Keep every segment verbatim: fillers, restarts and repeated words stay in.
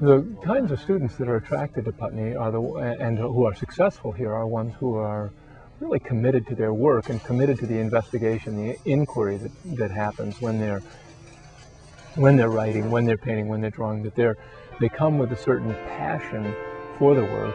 The kinds of students that are attracted to Putney are the, and who are successful here are ones who are really committed to their work and committed to the investigation, the inquiry that, that happens when they're when they're writing, when they're painting, when they're drawing, that they're, they come with a certain passion for the work.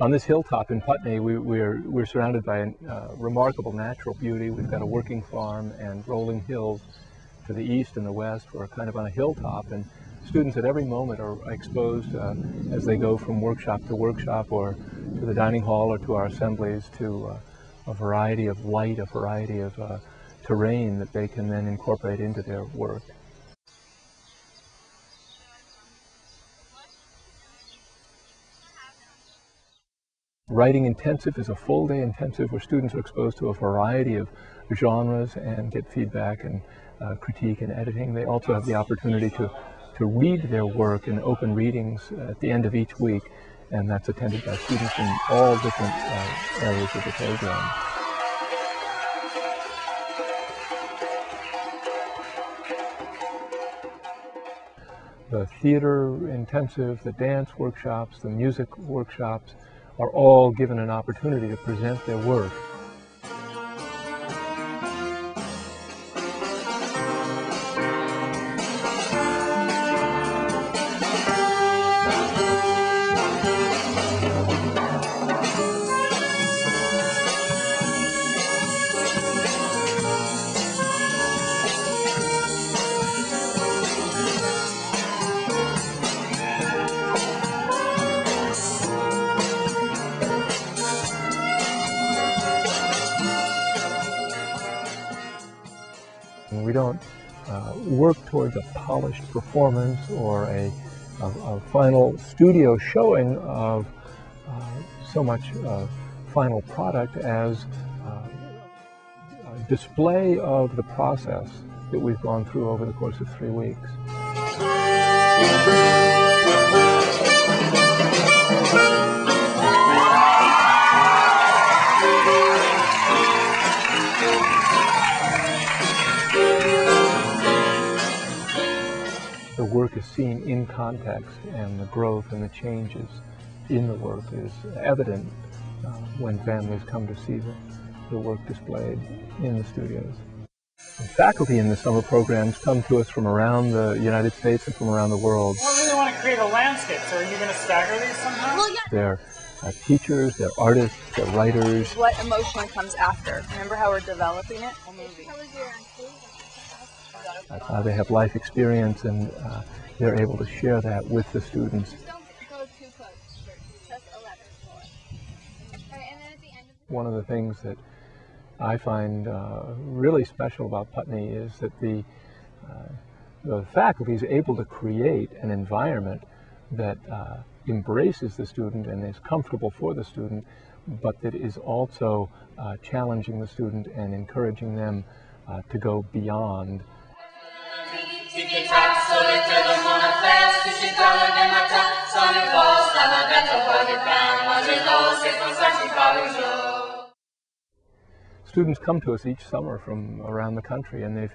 On this hilltop in Putney, we, we're, we're surrounded by a uh, remarkable natural beauty. We've got a working farm and rolling hills to the east and the west. We're kind of on a hilltop, and students at every moment are exposed uh, as they go from workshop to workshop or to the dining hall or to our assemblies to uh, a variety of light, a variety of uh, terrain that they can then incorporate into their work. Writing intensive is a full day intensive where students are exposed to a variety of genres and get feedback and uh, critique and editing. They also have the opportunity to, to read their work in open readings at the end of each week, and that's attended by students in all different uh, areas of the program. The theater intensive, the dance workshops, the music workshops, are all given an opportunity to present their work. We don't uh, work towards a polished performance or a, a, a final studio showing of uh, so much uh, final product as uh, a display of the process that we've gone through over the course of three weeks. The work is seen in context, and the growth and the changes in the work is evident uh, when families come to see the, the work displayed in the studios. The faculty in the summer programs come to us from around the United States and from around the world. Well, we really want to create a landscape, so are you going to stagger these somehow? Well, yeah. They're uh, teachers, they're artists, they're writers. What emotionally comes after? Remember how we're developing it? A movie. Uh, they have life experience, and uh, they're able to share that with the students. One of the things that I find uh, really special about Putney is that the, uh, the faculty is able to create an environment that uh, embraces the student and is comfortable for the student, but that is also uh, challenging the student and encouraging them uh, to go beyond. Students come to us each summer from around the country, and they've,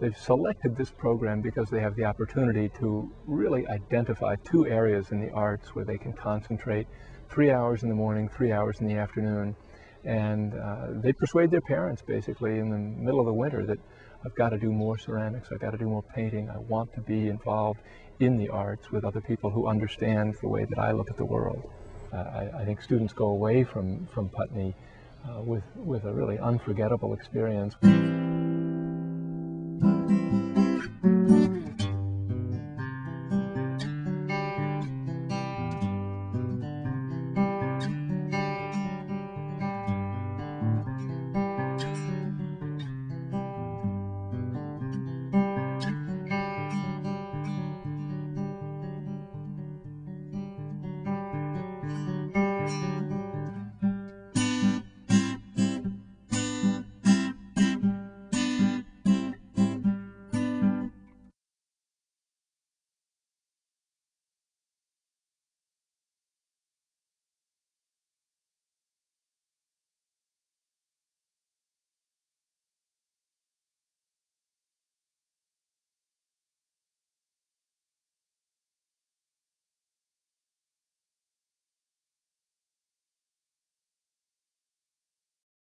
they've selected this program because they have the opportunity to really identify two areas in the arts where they can concentrate three hours in the morning, three hours in the afternoon. And uh, they persuade their parents, basically, in the middle of the winter that I've got to do more ceramics, I've got to do more painting. I want to be involved in the arts with other people who understand the way that I look at the world. Uh, I, I think students go away from, from Putney uh, with, with a really unforgettable experience.